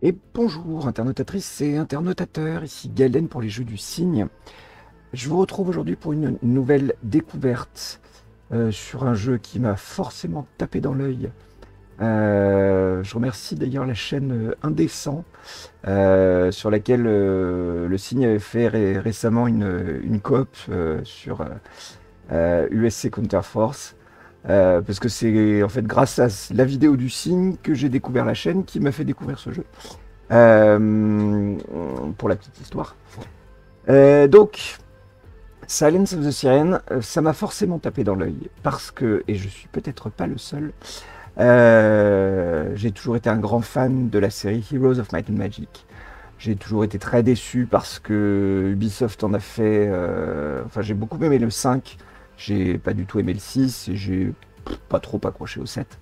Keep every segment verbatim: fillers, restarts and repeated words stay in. Et bonjour internautatrices et internautateurs, ici Gaelden pour les Jeux du Cygne. Je vous retrouve aujourd'hui pour une nouvelle découverte euh, sur un jeu qui m'a forcément tapé dans l'œil. Euh, je remercie d'ailleurs la chaîne Indécent euh, sur laquelle euh, le Cygne avait fait ré récemment une, une coop euh, sur euh, U S C Counterforce. Euh, parce que c'est en fait grâce à la vidéo du Cygne que j'ai découvert la chaîne qui m'a fait découvrir ce jeu. Euh, pour la petite histoire. Euh, donc, Silence of the Siren, ça m'a forcément tapé dans l'œil. Parce que, et je suis peut-être pas le seul, euh, j'ai toujours été un grand fan de la série Heroes of Might and Magic. J'ai toujours été très déçu parce que Ubisoft en a fait... Euh, enfin, j'ai beaucoup aimé le cinq. J'ai pas du tout aimé le six et j'ai pas trop accroché au sept.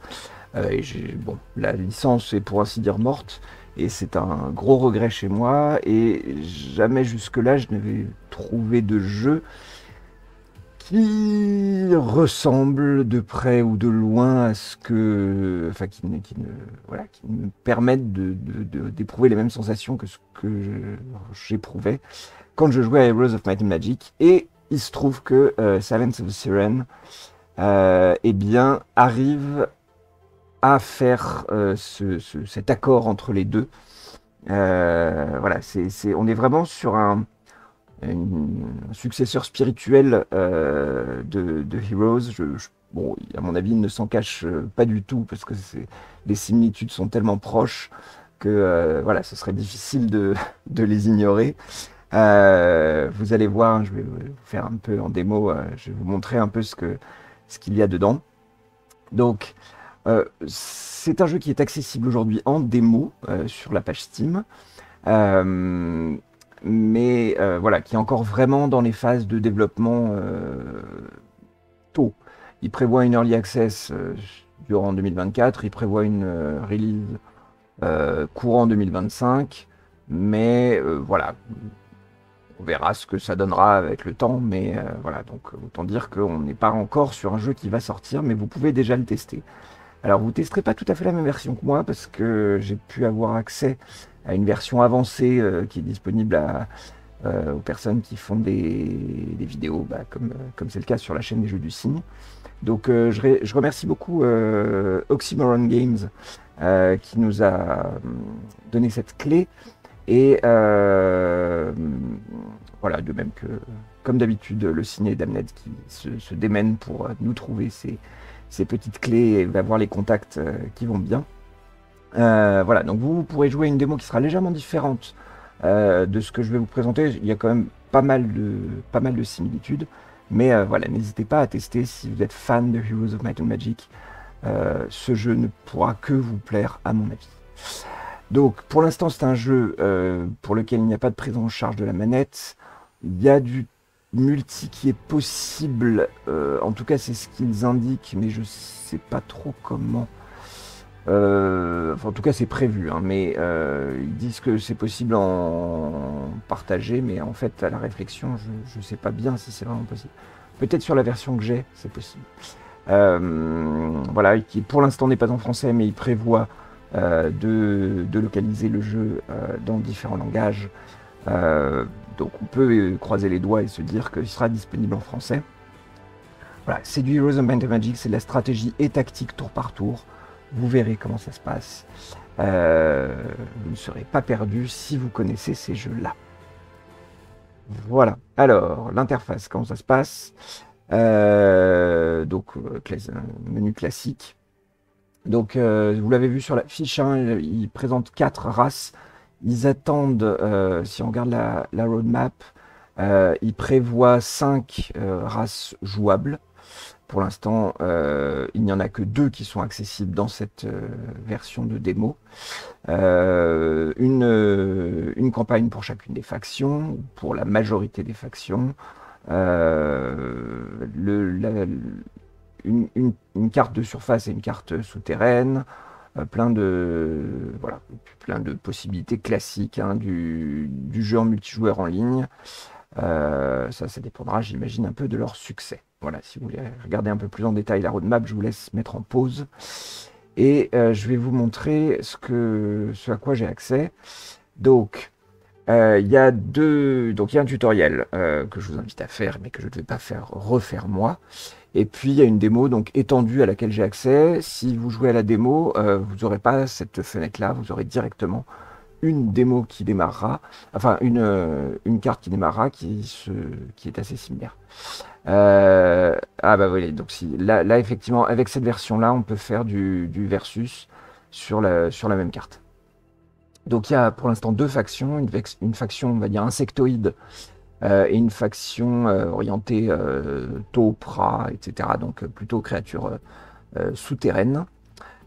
Euh, et j'ai, bon, la licence est pour ainsi dire morte et c'est un gros regret chez moi. Et jamais jusque-là je n'avais trouvé de jeu qui ressemble de près ou de loin à ce que, enfin, qui ne, qui ne, voilà, qui me permette de, de, de, d'éprouver les mêmes sensations que ce que j'éprouvais quand je jouais à Heroes of Might and Magic. Et il se trouve que euh, Silence of the Siren euh, eh bien, arrive à faire euh, ce, ce, cet accord entre les deux. Euh, voilà, c'est, c'est, on est vraiment sur un, une, un successeur spirituel euh, de, de Heroes. Je, je, bon, à mon avis, il ne s'en cache pas du tout parce que les similitudes sont tellement proches que euh, voilà, ce serait difficile de, de les ignorer. Euh, vous allez voir, je vais vous faire un peu en démo, euh, je vais vous montrer un peu ce que ce qu'il y a dedans. Donc, euh, c'est un jeu qui est accessible aujourd'hui en démo euh, sur la page Steam, euh, mais euh, voilà, qui est encore vraiment dans les phases de développement euh, tôt. Il prévoit une Early Access euh, durant deux mille vingt-quatre, il prévoit une euh, release euh, courant deux mille vingt-cinq, mais euh, voilà... On verra ce que ça donnera avec le temps, mais euh, voilà, donc autant dire qu'on n'est pas encore sur un jeu qui va sortir, mais vous pouvez déjà le tester. Alors vous ne testerez pas tout à fait la même version que moi, parce que j'ai pu avoir accès à une version avancée euh, qui est disponible à, euh, aux personnes qui font des, des vidéos, bah, comme euh, comme c'est le cas sur la chaîne des Jeux du Cygne. Donc euh, je, je remercie beaucoup euh, Oxymoron Games euh, qui nous a donné cette clé. Et euh, voilà, de même que, comme d'habitude, le Cygne d'Amnet qui se, se démène pour nous trouver ces, ces petites clés et va voir les contacts qui vont bien. Euh, voilà, donc vous, vous pourrez jouer une démo qui sera légèrement différente euh, de ce que je vais vous présenter. Il y a quand même pas mal de, pas mal de similitudes. Mais euh, voilà, n'hésitez pas à tester si vous êtes fan de Heroes of Might and Magic. Euh, ce jeu ne pourra que vous plaire, à mon avis. Donc, pour l'instant, c'est un jeu euh, pour lequel il n'y a pas de prise en charge de la manette. Il y a du multi qui est possible. Euh, en tout cas, c'est ce qu'ils indiquent, mais je sais pas trop comment. Euh, enfin, en tout cas, c'est prévu, hein, mais euh, ils disent que c'est possible en partagé, mais en fait, à la réflexion, je ne sais pas bien si c'est vraiment possible. Peut-être sur la version que j'ai, c'est possible. Euh, voilà, qui pour l'instant n'est pas en français, mais il prévoit... Euh, de, de localiser le jeu euh, dans différents langages. Euh, donc on peut croiser les doigts et se dire qu'il sera disponible en français. Voilà, c'est du Heroes of Might and Magic, c'est de la stratégie et tactique tour par tour. Vous verrez comment ça se passe. Euh, vous ne serez pas perdu si vous connaissez ces jeux-là. Voilà, alors l'interface, comment ça se passe euh, donc clas- menu classique. Donc, euh, vous l'avez vu sur la fiche, hein, ils présentent quatre races. Ils attendent, euh, si on regarde la, la roadmap, euh, ils prévoient cinq euh, races jouables. Pour l'instant, euh, il n'y en a que deux qui sont accessibles dans cette euh, version de démo. Euh, une, euh, une campagne pour chacune des factions, pour la majorité des factions. Euh, le... La, le Une, une, une carte de surface et une carte souterraine, euh, plein de euh, voilà, plein de possibilités classiques hein, du, du jeu en multijoueur en ligne. Euh, ça, ça dépendra, j'imagine, un peu de leur succès. Voilà, si vous voulez regarder un peu plus en détail la roadmap, je vous laisse mettre en pause. et euh, je vais vous montrer ce, que, ce à quoi j'ai accès. Donc, il euh, y a deux, donc il y a un tutoriel euh, que je vous invite à faire, mais que je ne vais pas faire refaire moi. Et puis, il y a une démo donc étendue à laquelle j'ai accès. Si vous jouez à la démo, euh, vous n'aurez pas cette fenêtre-là, vous aurez directement une démo qui démarrera, enfin une, euh, une carte qui démarrera qui, se, qui est assez similaire. Euh, ah bah oui, donc si, là, là effectivement, avec cette version-là, on peut faire du, du versus sur la, sur la même carte. Donc il y a pour l'instant deux factions, une, une faction, on va dire, insectoïde euh, et une faction euh, orientée euh, taupe, rat, et cetera. Donc plutôt créature euh, souterraine.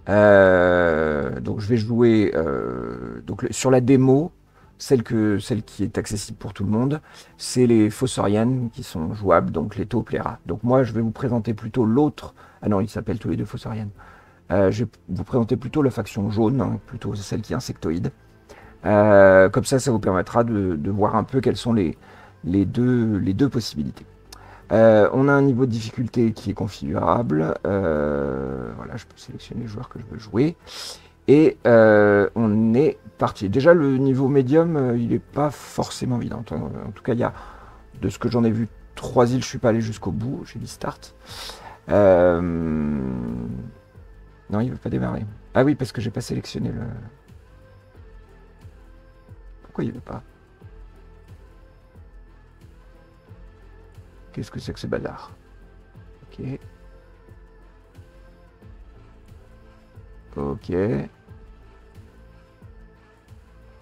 Euh, donc je vais jouer euh, donc, sur la démo, celle, que, celle qui est accessible pour tout le monde, c'est les Fossoriennes qui sont jouables, donc les taupes, les rats. Donc moi je vais vous présenter plutôt l'autre, ah non ils s'appellent tous les deux Fossoriennes, euh, je vais vous présenter plutôt la faction jaune, hein, plutôt celle qui est insectoïde. Euh, comme ça, ça vous permettra de, de voir un peu quelles sont les, les, deux, les deux possibilités. Euh, on a un niveau de difficulté qui est configurable, euh, voilà, je peux sélectionner le joueur que je veux jouer, et euh, on est parti. Déjà le niveau médium, euh, il n'est pas forcément évident, en, en tout cas il y a, de ce que j'en ai vu, trois îles, je ne suis pas allé jusqu'au bout, j'ai dit start. Euh, non, il ne veut pas démarrer. Ah oui, parce que j'ai pas sélectionné le... Pourquoi il ne veut pas? Qu'est-ce que c'est que ce bazar? Ok. Ok. Il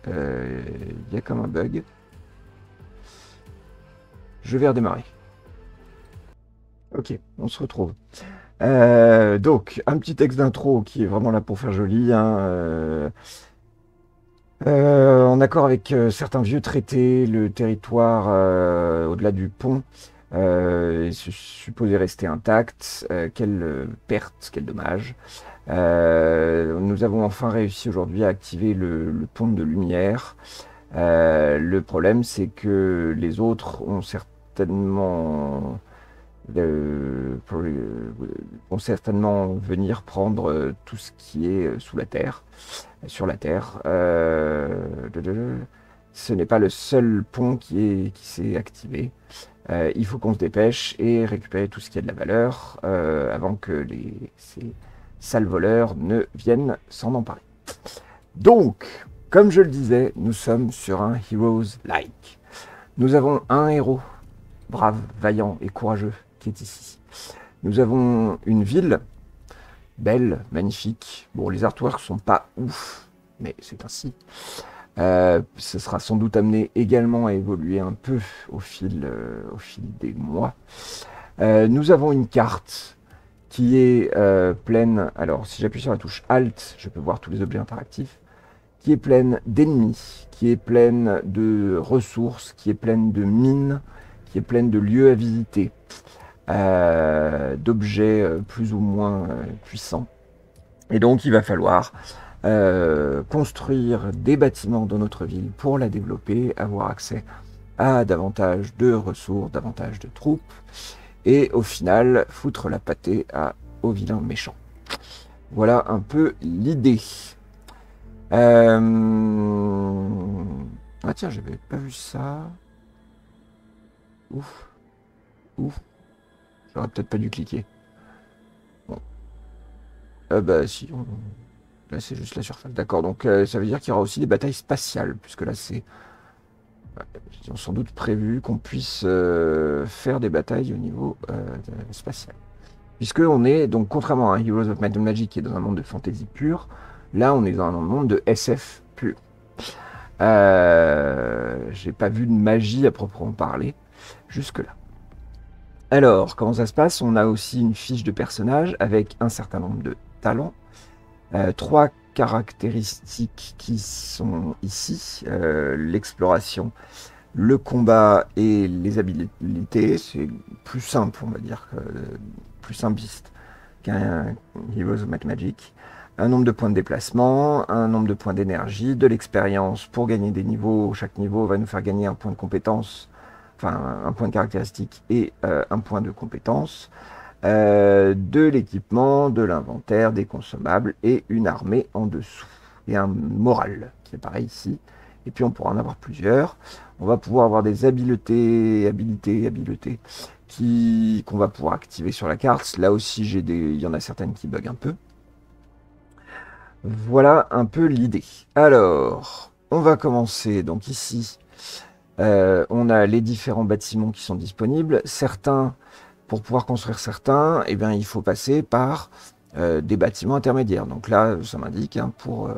euh, y a comme un bug. Je vais redémarrer. Ok, on se retrouve. Euh, donc, un petit texte d'intro qui est vraiment là pour faire joli. Hein, euh... Euh, en accord avec euh, certains vieux traités, le territoire euh, au-delà du pont Euh, se supposé rester intact, euh, quelle euh, perte, quel dommage. Euh, nous avons enfin réussi aujourd'hui à activer le, le pont de lumière. Euh, le problème, c'est que les autres ont certainement euh, vont certainement venir prendre tout ce qui est sous la terre, sur la terre. Euh, ce n'est pas le seul pont qui est qui s'est activé. Euh, il faut qu'on se dépêche et récupérer tout ce qui a de la valeur euh, avant que les, ces sales voleurs ne viennent s'en emparer. Donc, comme je le disais, nous sommes sur un Heroes-like. Nous avons un héros, brave, vaillant et courageux, qui est ici. Nous avons une ville, belle, magnifique. Bon, les artworks sont pas ouf, mais c'est ainsi. Euh, ce sera sans doute amené également à évoluer un peu au fil, euh, au fil des mois. Euh, nous avons une carte qui est euh, pleine, alors si j'appuie sur la touche Alt, je peux voir tous les objets interactifs, qui est pleine d'ennemis, qui est pleine de ressources, qui est pleine de mines, qui est pleine de lieux à visiter, euh, d'objets euh, plus ou moins euh, puissants. Et donc il va falloir... Euh, construire des bâtiments dans notre ville pour la développer, avoir accès à davantage de ressources, davantage de troupes, et au final, foutre la pâtée à, aux vilains méchants. Voilà un peu l'idée. Euh... Ah tiens, j'avais pas vu ça. Ouf. Ouf. J'aurais peut-être pas dû cliquer. Bon. Ah bah si, on... Là, c'est juste la surface. D'accord, donc euh, ça veut dire qu'il y aura aussi des batailles spatiales, puisque là, c'est ouais, sans doute prévu qu'on puisse euh, faire des batailles au niveau euh, spatial. Puisque on est, donc contrairement à Heroes of Might and Magic, qui est dans un monde de fantasy pure, là, on est dans un monde de S F pur. Euh, J'ai pas vu de magie à proprement parler jusque-là. Alors, comment ça se passe? On a aussi une fiche de personnage avec un certain nombre de talents. Euh, trois caractéristiques qui sont ici, euh, l'exploration, le combat et les habilités. C'est plus simple, on va dire, euh, plus simpliste qu'un Heroes of Might and Magic. Un nombre de points de déplacement, un nombre de points d'énergie, de l'expérience pour gagner des niveaux. Chaque niveau va nous faire gagner un point de compétence, enfin un point de caractéristique et euh, un point de compétence. euh, de l'équipement, de l'inventaire, des consommables et une armée en dessous. Et un moral qui apparaît ici. Et puis on pourra en avoir plusieurs. On va pouvoir avoir des habiletés, habiletés, habiletés qui qu'on va pouvoir activer sur la carte. Là aussi, j'ai des, il y en a certaines qui bug un peu. Voilà un peu l'idée. Alors, on va commencer. Donc ici, euh, on a les différents bâtiments qui sont disponibles. Certains, pour pouvoir construire certains, eh bien, il faut passer par euh, des bâtiments intermédiaires. Donc là, ça m'indique, hein, pour euh,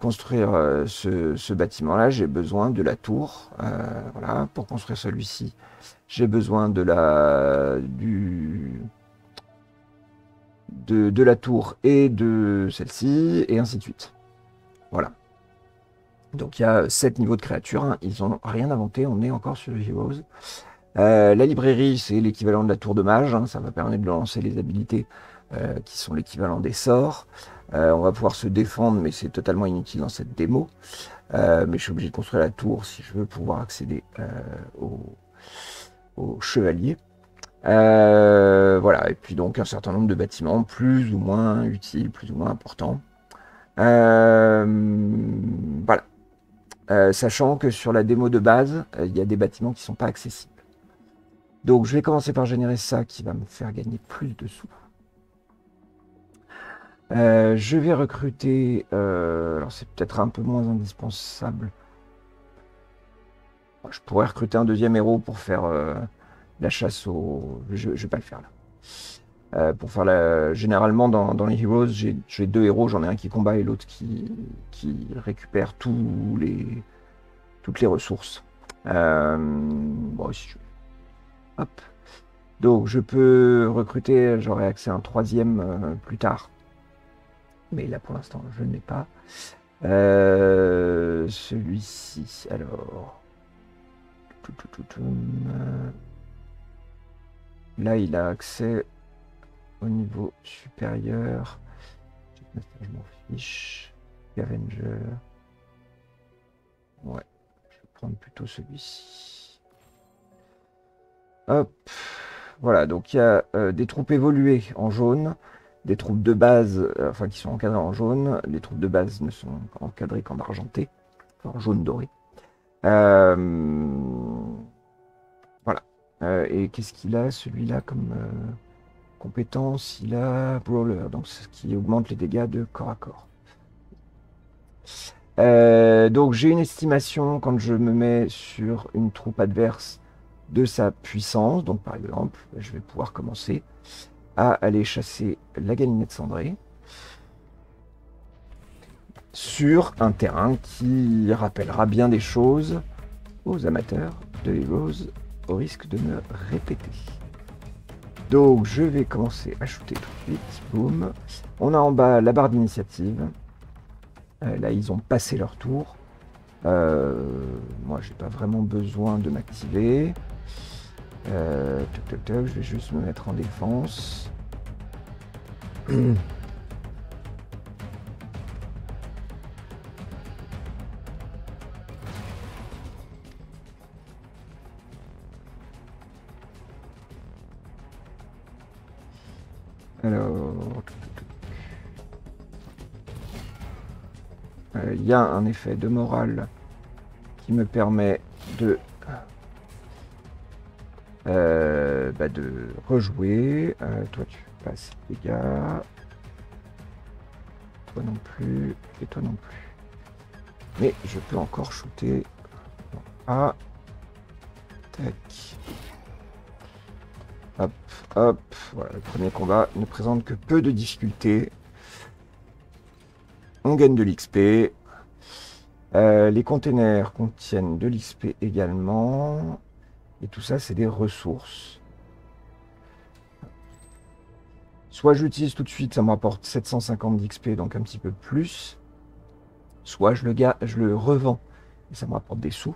construire euh, ce, ce bâtiment-là, j'ai besoin de la tour. Euh, voilà, pour construire celui-ci, j'ai besoin de la... du... De, de la tour et de celle-ci, et ainsi de suite. Voilà. Donc il y a sept niveaux de créatures, hein. Ils n'ont rien inventé, on est encore sur Heroes. Euh, la librairie, c'est l'équivalent de la tour de mage, hein. Ça va permettre de lancer les habilités euh, qui sont l'équivalent des sorts. Euh, on va pouvoir se défendre, mais c'est totalement inutile dans cette démo. Euh, mais je suis obligé de construire la tour si je veux pouvoir accéder euh, au, au chevalier. Euh, voilà, et puis donc un certain nombre de bâtiments plus ou moins utiles, plus ou moins importants. Euh, voilà. Euh, sachant que sur la démo de base, il euh, y a des bâtiments qui ne sont pas accessibles. Donc je vais commencer par générer ça qui va me faire gagner plus de sous. Euh, je vais recruter... Euh, alors c'est peut-être un peu moins indispensable. Je pourrais recruter un deuxième héros pour faire... Euh, la chasse au... Je ne vais pas le faire là. Euh, pour faire la... Généralement, dans, dans les Heroes, j'ai deux héros. J'en ai un qui combat et l'autre qui, qui récupère tous les, toutes les ressources. Euh... Bon, si je... Hop. Donc, je peux recruter. J'aurai accès à un troisième euh, plus tard. Mais là, pour l'instant, je n'ai pas. Euh... Celui-ci, alors... Tout, tout, tout, tout, euh... Là, il a accès au niveau supérieur. Je m'en fiche. Avenger. Ouais, je vais prendre plutôt celui-ci. Hop. Voilà, donc il y a euh, des troupes évoluées en jaune, des troupes de base, euh, enfin qui sont encadrées en jaune. Les troupes de base ne sont encadrées qu'en argenté, en jaune doré. Euh... Euh, et qu'est-ce qu'il a, celui-là, comme euh, compétence? Il a Brawler, donc ce qui augmente les dégâts de corps à corps. Euh, donc j'ai une estimation, quand je me mets sur une troupe adverse, de sa puissance. Donc par exemple, je vais pouvoir commencer à aller chasser la galinette cendrée sur un terrain qui rappellera bien des choses aux amateurs de Heroes, au risque de me répéter. Donc je vais commencer à shooter tout de suite. Boum. On a en bas la barre d'initiative. Euh, là ils ont passé leur tour. Euh, moi j'ai pas vraiment besoin de m'activer. Euh, toc toc toc, je vais juste me mettre en défense. Alors, il y a un effet de morale qui me permet de, euh, bah de rejouer. Euh, toi, tu passes les gars. Toi non plus. Et toi non plus. Mais je peux encore shooter. Ah. Tac. Hop, hop, voilà, le premier combat ne présente que peu de difficultés. On gagne de l'X P. Euh, les containers contiennent de l'X P également. Et tout ça, c'est des ressources. Soit j'utilise tout de suite, ça me rapporte sept cent cinquante d'X P, donc un petit peu plus. Soit je le, je le revends, et ça me rapporte des sous.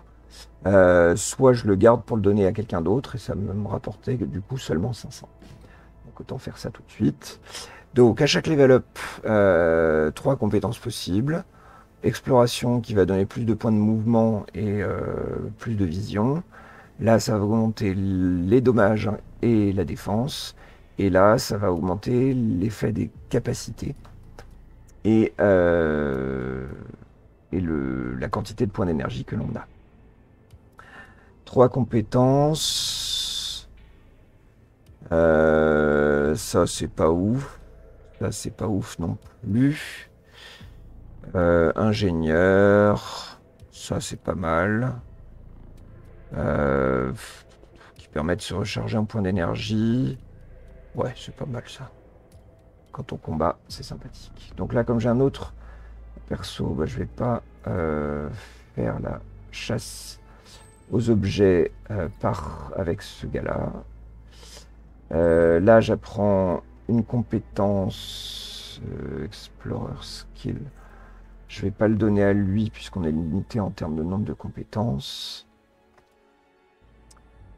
Euh, soit je le garde pour le donner à quelqu'un d'autre et ça me rapportait du coup seulement cinq cents. Donc autant faire ça tout de suite. Donc à chaque level up, euh, trois compétences possibles. Exploration qui va donner plus de points de mouvement et euh, plus de vision. Là ça va augmenter les dommages et la défense. Et là, ça va augmenter l'effet des capacités et, euh, et le, la quantité de points d'énergie que l'on a. Trois compétences. Euh, ça, c'est pas ouf. Ça, c'est pas ouf non plus. Euh, ingénieur. Ça, c'est pas mal. Euh, qui permet de se recharger en point d'énergie. Ouais, c'est pas mal ça. Quand on combat, c'est sympathique. Donc là, comme j'ai un autre perso, bah, je vais pas euh, faire la chasse aux objets euh, par avec ce gars-là. Euh, là, j'apprends une compétence euh, Explorer Skill. Je vais pas le donner à lui puisqu'on est limité en termes de nombre de compétences.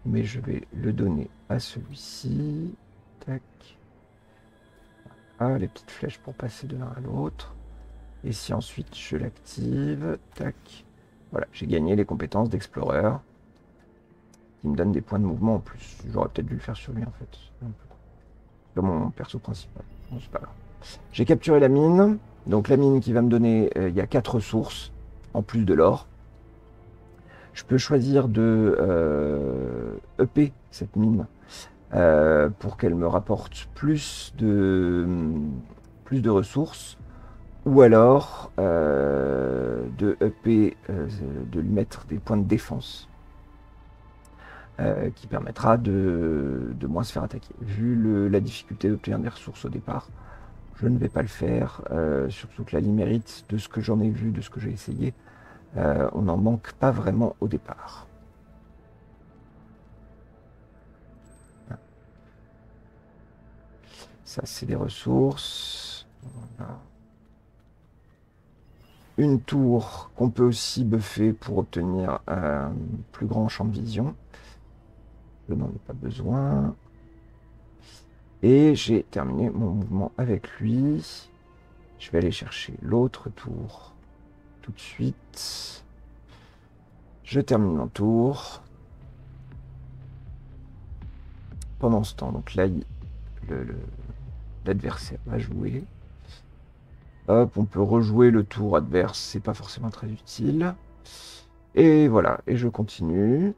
Mais je vais le donner à celui-ci. Tac. Ah, les petites flèches pour passer de l'un à l'autre. Et si ensuite je l'active, tac. Voilà, j'ai gagné les compétences d'explorer. Il me donne des points de mouvement en plus. J'aurais peut-être dû le faire sur lui en fait. Sur mon perso principal. Bon, c'est pas grave. J'ai capturé la mine. Donc la mine qui va me donner, euh, il y a quatre ressources en plus de l'or. Je peux choisir de euh, E P cette mine euh, pour qu'elle me rapporte plus de, plus de ressources. Ou alors euh, de E P, euh, de lui mettre des points de défense euh, qui permettra de, de moins se faire attaquer. Vu le, la difficulté d'obtenir des ressources au départ, je ne vais pas le faire, euh, surtout que la limite de ce que j'en ai vu, de ce que j'ai essayé, euh, on n'en manque pas vraiment au départ. Ça, c'est des ressources. Voilà. Une tour qu'on peut aussi buffer pour obtenir un plus grand champ de vision. Je n'en ai pas besoin. Et j'ai terminé mon mouvement avec lui. Je vais aller chercher l'autre tour tout de suite. Je termine mon tour. Pendant ce temps, donc là, l'adversaire va jouer. Hop, on peut rejouer le tour adverse, c'est pas forcément très utile. Et voilà, et je continue.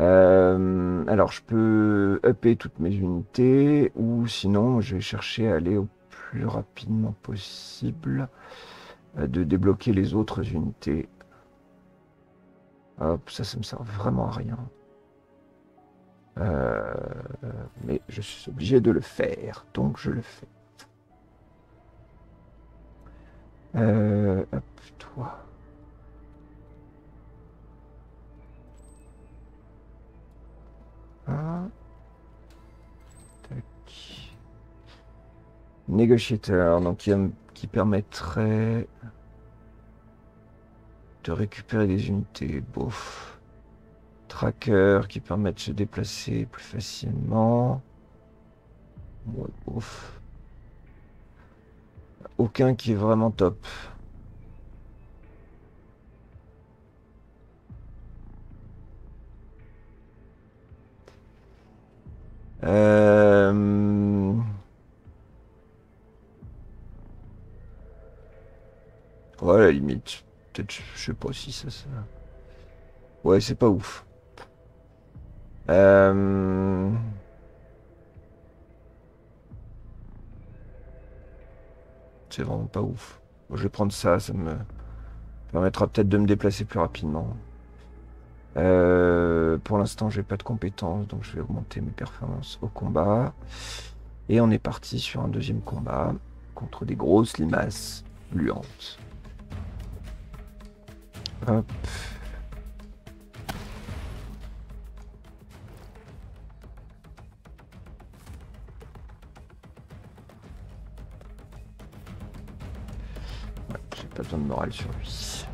Euh, alors, je peux upper toutes mes unités, ou sinon, je vais chercher à aller au plus rapidement possible, euh, de débloquer les autres unités. Hop, ça, ça me sert vraiment à rien. Euh, mais je suis obligé de le faire, donc je le fais. Euh, hop, toi. Ah. Tac. Négociateur, donc qui, qui permettrait de récupérer des unités. Bof. Tracker qui permet de se déplacer plus facilement. Ouais, bof. Aucun qui est vraiment top. Euh... Ouais, à la limite. Peut-être, je sais pas si ça, ça... Ouais, c'est pas ouf. Euh... C'est vraiment pas ouf. Bon, je vais prendre ça, ça me permettra peut-être de me déplacer plus rapidement. Euh, pour l'instant, j'ai pas de compétences, donc je vais augmenter mes performances au combat. Et on est parti sur un deuxième combat contre des grosses limaces gluantes. Hop. Pas besoin de morale sur lui.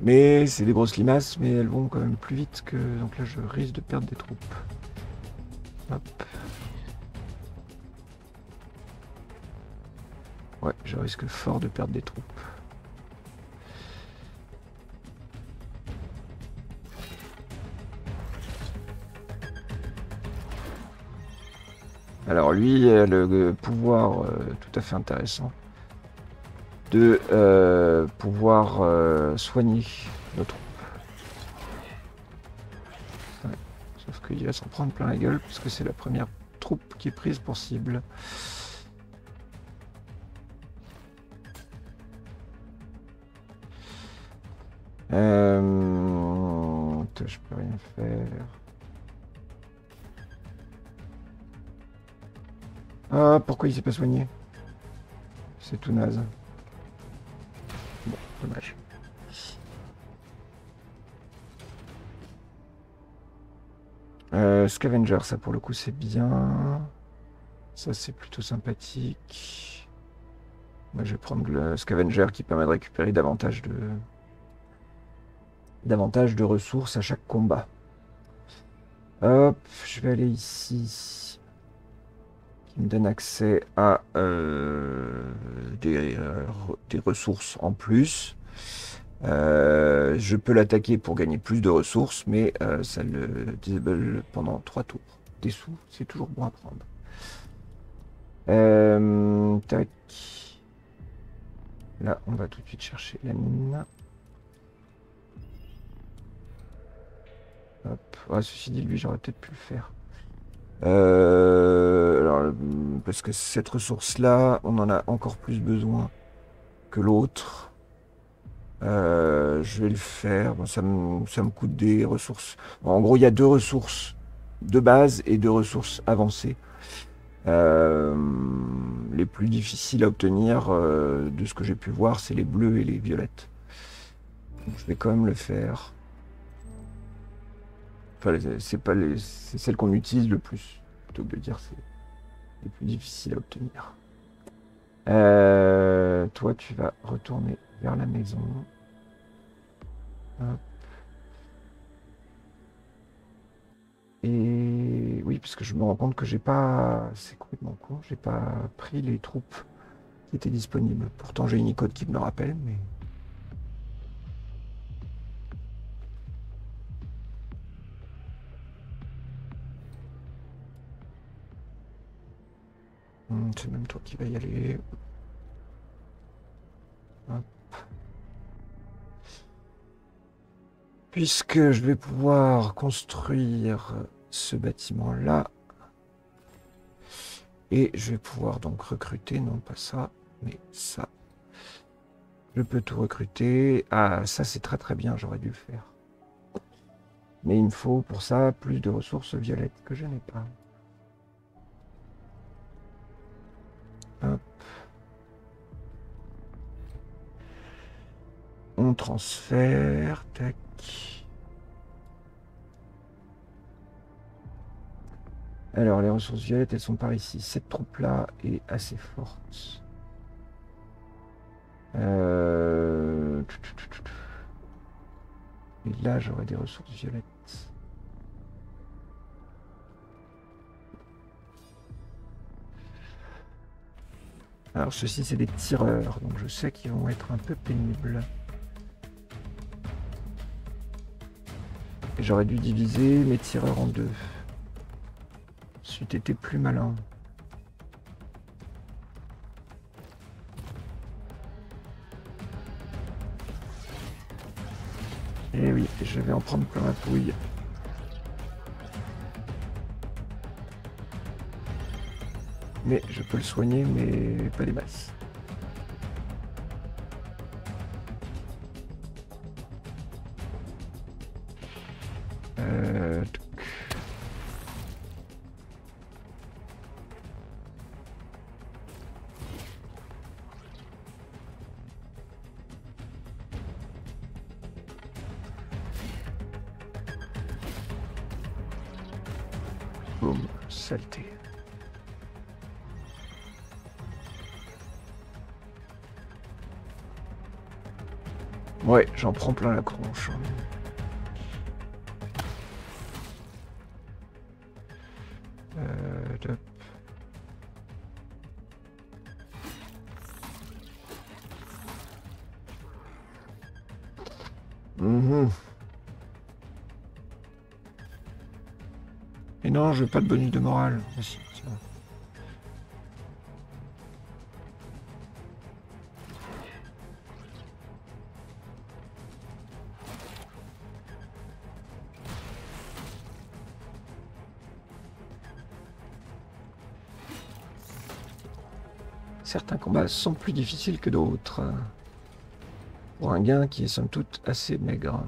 Mais c'est des grosses limaces, mais elles vont quand même plus vite que... Donc là, je risque de perdre des troupes. Hop. Ouais, je risque fort de perdre des troupes. Alors lui a le, le pouvoir euh, tout à fait intéressant de euh, pouvoir euh, soigner nos troupes. Ouais. Sauf qu'il va s'en prendre plein la gueule puisque c'est la première troupe qui est prise pour cible. Euh... Je peux rien faire. Ah, pourquoi il s'est pas soigné? C'est tout naze. Bon, dommage. Euh, Scavenger, ça pour le coup c'est bien. Ça c'est plutôt sympathique. Moi je vais prendre le Scavenger qui permet de récupérer davantage de... davantage de ressources à chaque combat. Hop, je vais aller ici. Il me donne accès à euh, des, euh, des ressources en plus. Euh, je peux l'attaquer pour gagner plus de ressources, mais euh, ça le disable pendant trois tours. Des sous, c'est toujours bon à prendre. Euh, tac. Là, on va tout de suite chercher la mine. Hop. Ah, ceci dit, lui, j'aurais peut-être pu le faire. Euh, alors, parce que cette ressource-là, on en a encore plus besoin que l'autre. Euh, je vais le faire. Bon, ça me, ça me coûte des ressources. Bon, en gros, il y a deux ressources de base et deux ressources avancées. Euh, les plus difficiles à obtenir, euh, de ce que j'ai pu voir, c'est les bleus et les violettes. Donc, je vais quand même le faire. Enfin, c'est pas les, c'est celle qu'on utilise le plus, plutôt que de dire c'est les plus difficiles à obtenir. Euh, toi, tu vas retourner vers la maison. Hop. Et oui, parce que je me rends compte que j'ai pas, c'est complètement con, j'ai pas pris les troupes qui étaient disponibles. Pourtant, j'ai une icône qui me le rappelle, mais. C'est même toi qui vas y aller. Hop. Puisque je vais pouvoir construire ce bâtiment-là. Et je vais pouvoir donc recruter, non pas ça, mais ça. Je peux tout recruter. Ah, ça c'est très très bien, j'aurais dû le faire. Mais il me faut pour ça plus de ressources violettes que je n'ai pas. Hop. On transfère, tac. Alors les ressources violettes, elles sont par ici. Cette troupe là est assez forte. Euh... Et là j'aurai des ressources violettes. Alors ceci c'est des tireurs, donc je sais qu'ils vont être un peu pénibles. J'aurais dû diviser mes tireurs en deux. C'eût été plus malin. Et oui, je vais en prendre plein la pouille. Mais je peux le soigner, mais pas des masses. Euh... Boum, saleté. Ouais, j'en prends plein la cronche. Euh, Et non, je veux pas de bonus de morale. Merci, c'est bon. Certains combats sont plus difficiles que d'autres, pour un gain qui est somme toute assez maigre.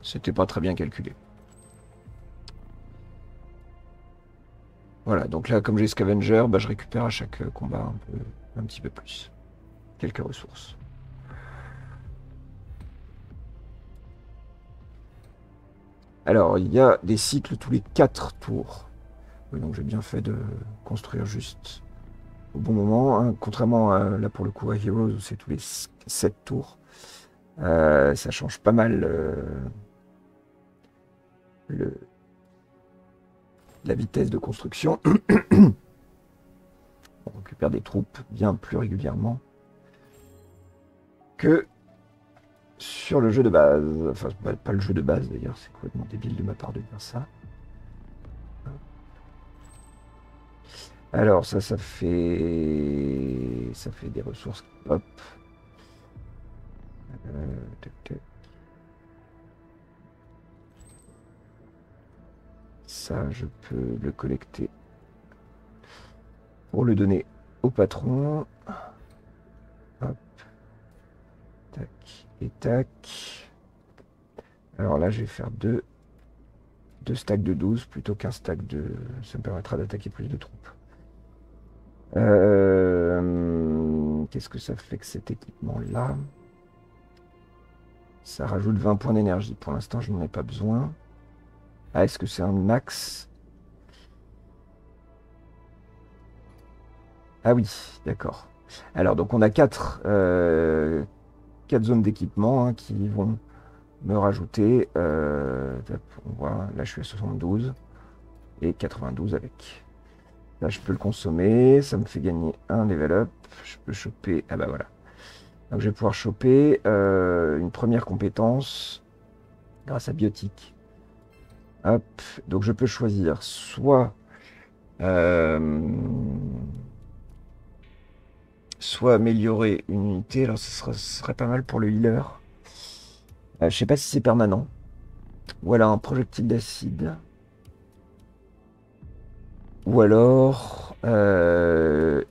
C'était pas très bien calculé. Voilà, donc là, comme j'ai Scavenger, bah, je récupère à chaque combat un, peu, un petit peu plus. Quelques ressources. Alors, il y a des cycles tous les quatre tours. Oui, donc j'ai bien fait de construire juste au bon moment. Hein. Contrairement, à, là, pour le coup, à Heroes, où c'est tous les sept tours. Euh, ça change pas mal euh, le... la vitesse de construction. On récupère des troupes bien plus régulièrement que sur le jeu de base. Enfin, pas le jeu de base d'ailleurs, c'est complètement débile de ma part de dire ça. Alors ça, ça fait... ça fait des ressources qui pop. Euh... Tac, tac. Ça, je peux le collecter pour le donner au patron. Hop. Tac et tac. Alors là, je vais faire deux, deux stacks de douze plutôt qu'un stack de... Ça me permettra d'attaquer plus de troupes. Euh... Qu'est-ce que ça fait que cet équipement-là? Ça rajoute vingt points d'énergie. Pour l'instant, je n'en ai pas besoin. Ah, est-ce que c'est un max? Ah oui, d'accord. Alors, donc on a quatre, euh, quatre zones d'équipement hein, qui vont me rajouter. Euh, on voit, là, je suis à soixante-douze et quatre-vingt-douze avec. Là, je peux le consommer. Ça me fait gagner un level up. Je peux choper... Ah bah voilà. Donc, je vais pouvoir choper euh, une première compétence grâce à Biotique. Hop, donc je peux choisir soit, euh, soit améliorer une unité. Alors, ce serait, ce serait pas mal pour le healer. Euh, je sais pas si c'est permanent. Ou alors un projectile d'acide. Ou alors euh,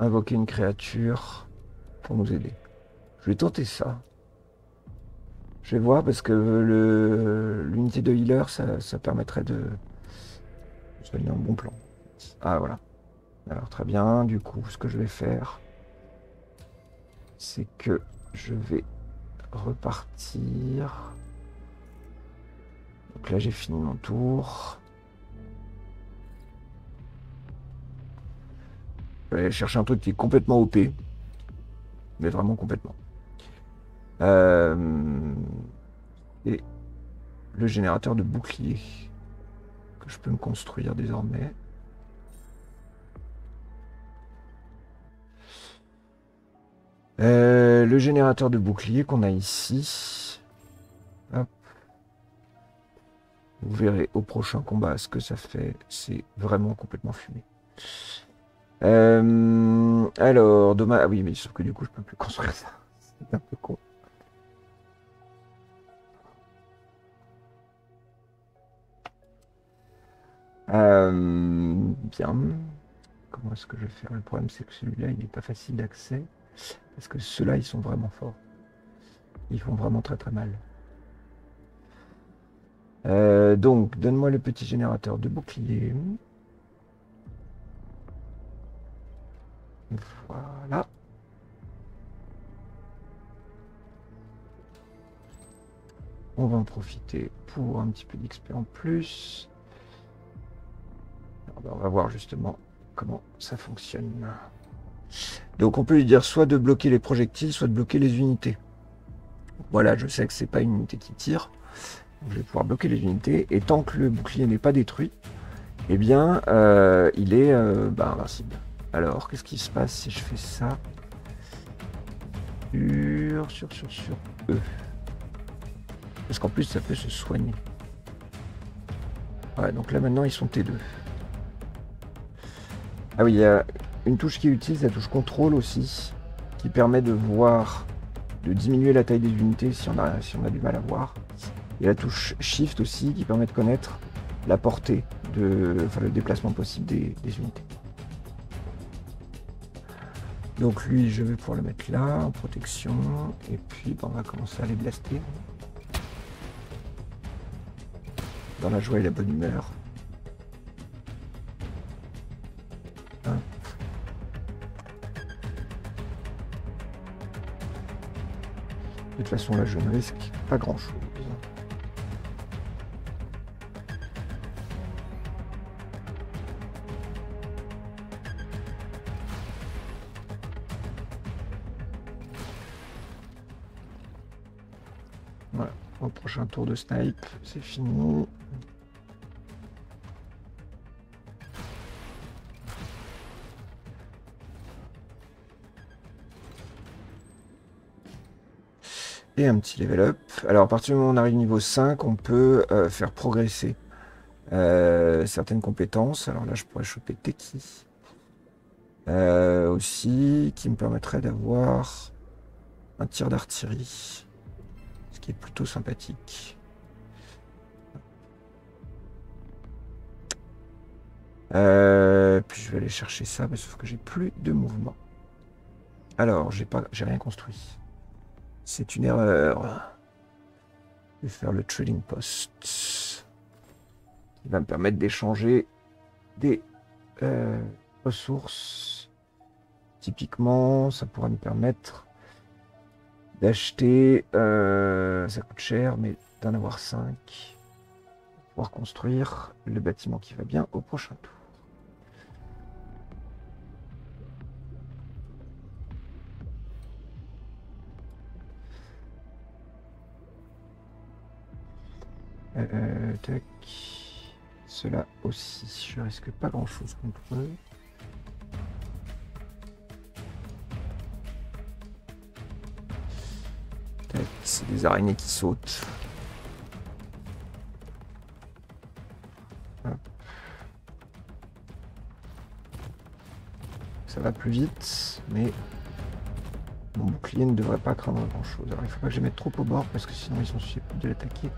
invoquer une créature pour nous aider. Je vais tenter ça. Je vais voir parce que le l'unité de healer, ça, ça permettrait de soigner un bon plan. Ah voilà. Alors très bien, du coup, ce que je vais faire, c'est que je vais repartir. Donc là, j'ai fini mon tour. Je vais aller chercher un truc qui est complètement O P. Mais vraiment complètement. Euh, et le générateur de bouclier que je peux me construire désormais. Euh, le générateur de bouclier qu'on a ici. Hop. Vous verrez au prochain combat ce que ça fait. C'est vraiment complètement fumé. Euh, alors, dommage. Ah oui, mais sauf que du coup, je peux plus construire ça. C'est un peu con. Euh, bien. Comment est-ce que je vais faire? Le problème, c'est que celui-là, il n'est pas facile d'accès. Parce que ceux-là, ils sont vraiment forts. Ils font vraiment très très mal. Euh, donc, donne-moi le petit générateur de bouclier. Voilà. On va en profiter pour un petit peu d'X P en plus. Alors ben on va voir justement comment ça fonctionne. Donc on peut lui dire soit de bloquer les projectiles, soit de bloquer les unités. Voilà, je sais que c'est pas une unité qui tire. Donc je vais pouvoir bloquer les unités. Et tant que le bouclier n'est pas détruit, eh bien euh, il est euh, ben, invincible. Alors, qu'est-ce qui se passe si je fais ça? Sur, sur, sur, sur E. Parce qu'en plus, ça peut se soigner. Ouais, donc là maintenant ils sont T deux. Ah oui, il y a une touche qui est utile, c'est la touche contrôle aussi, qui permet de voir, de diminuer la taille des unités si on a, si on a du mal à voir. Il y a la touche shift aussi qui permet de connaître la portée, de, enfin le déplacement possible des, des unités. Donc lui, je vais pouvoir le mettre là, en protection, et puis bah, on va commencer à les blaster. Dans la joie et la bonne humeur. Hein. De toute façon, là, je ne risque pas grand-chose. Un tour de snipe, c'est fini. Et un petit level up. Alors à partir du moment où on arrive au niveau cinq, on peut euh, faire progresser euh, certaines compétences. Alors là je pourrais choper Teki euh, aussi, qui me permettrait d'avoir un tir d'artillerie. Qui est plutôt sympathique. Euh, puis je vais aller chercher ça, mais sauf que j'ai plus de mouvement. Alors, j'ai pas, j'ai rien construit. C'est une erreur. Je vais faire le trading post. Il va me permettre d'échanger des euh, ressources. Typiquement, ça pourra me permettre d'acheter, euh, ça coûte cher, mais d'en avoir cinq, pouvoir construire le bâtiment qui va bien au prochain tour. Euh, tac, cela aussi, je risque pas grand chose contre eux. C'est des araignées qui sautent. Hop. Ça va plus vite, mais mon bouclier ne devrait pas craindre grand chose. Alors il ne faut pas que je les mette trop au bord parce que sinon ils sont susceptibles de l'attaquer.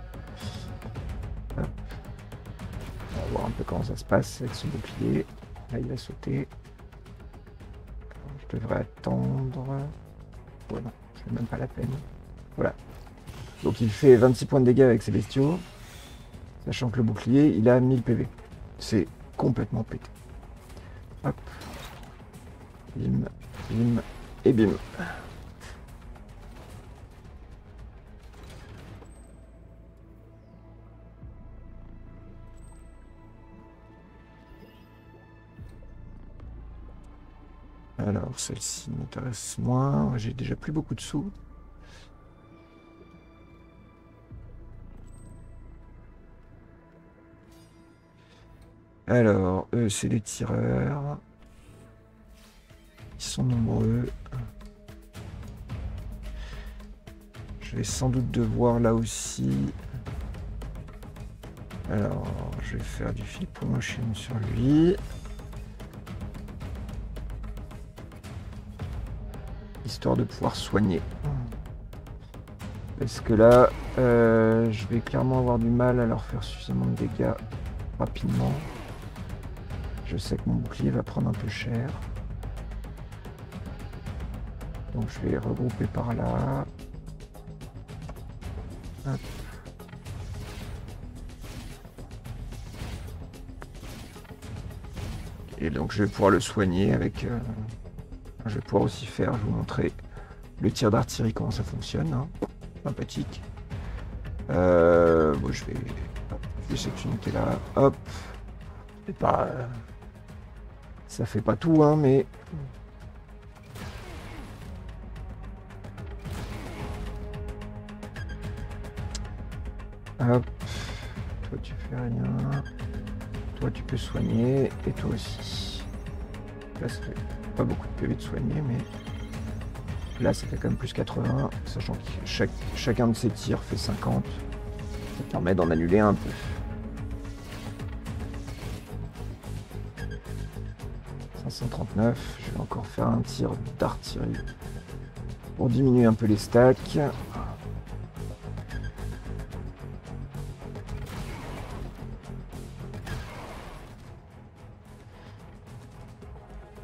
On va voir un peu comment ça se passe avec ce bouclier. Là il a sauté. Je devrais attendre. Ouais, non, je n'ai même pas la peine. Voilà. Donc il fait vingt-six points de dégâts avec ses bestiaux, sachant que le bouclier, il a mille P V. C'est complètement pété. Hop. Bim, bim et bim. Alors, celle-ci m'intéresse moins. J'ai déjà plus beaucoup de sous. Alors, eux, c'est des tireurs. Ils sont nombreux. Je vais sans doute devoir, là aussi... Alors, je vais faire du fil promotion sur lui. Histoire de pouvoir soigner. Parce que là, euh, je vais clairement avoir du mal à leur faire suffisamment de dégâts rapidement. Je sais que mon bouclier va prendre un peu cher. Donc je vais regrouper par là. Hop. Et donc je vais pouvoir le soigner avec... Euh... Je vais pouvoir aussi faire, je vais vous montrer le tir d'artillerie, comment ça fonctionne. Hein. Sympathique. Euh... Bon, je vais... Je vais cette unité là. Hop. C'est pas... Ça fait pas tout, hein, mais... Hop. Toi, tu fais rien. Toi, tu peux soigner. Et toi aussi. Là, ça fait pas beaucoup de P V de soigner, mais... Là, ça fait quand même plus quatre-vingts, sachant que chaque... chacun de ces tirs fait cinquante. Ça permet d'en annuler un peu. cent trente-neuf. Je vais encore faire un tir d'artillerie pour diminuer un peu les stacks.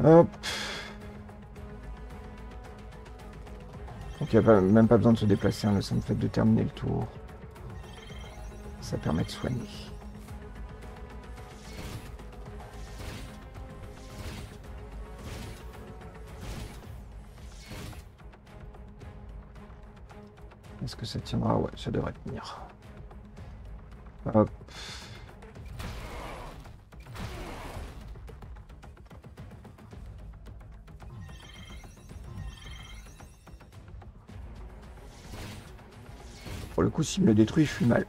Hop. Donc il n'y a même pas besoin de se déplacer, hein, ça me fait de terminer le tour. Ça permet de soigner. Est-ce que ça tiendra? Ouais, ça devrait tenir. Hop. Pour le coup, s'il me le détruit, je suis mal.